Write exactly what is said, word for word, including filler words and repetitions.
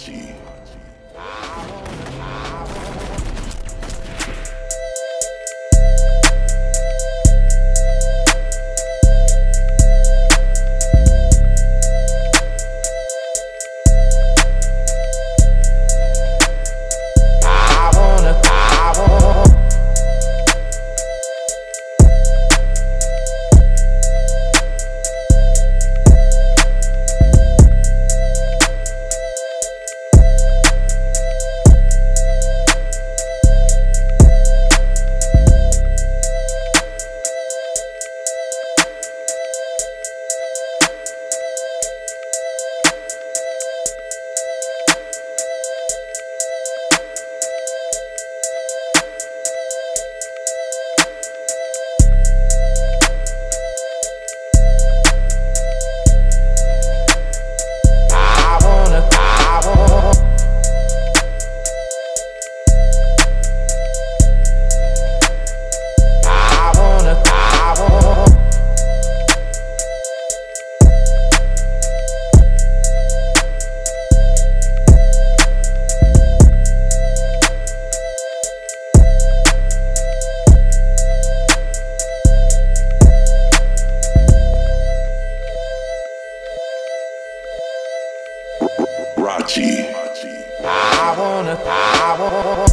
Hachi. G. I wanna, I wanna.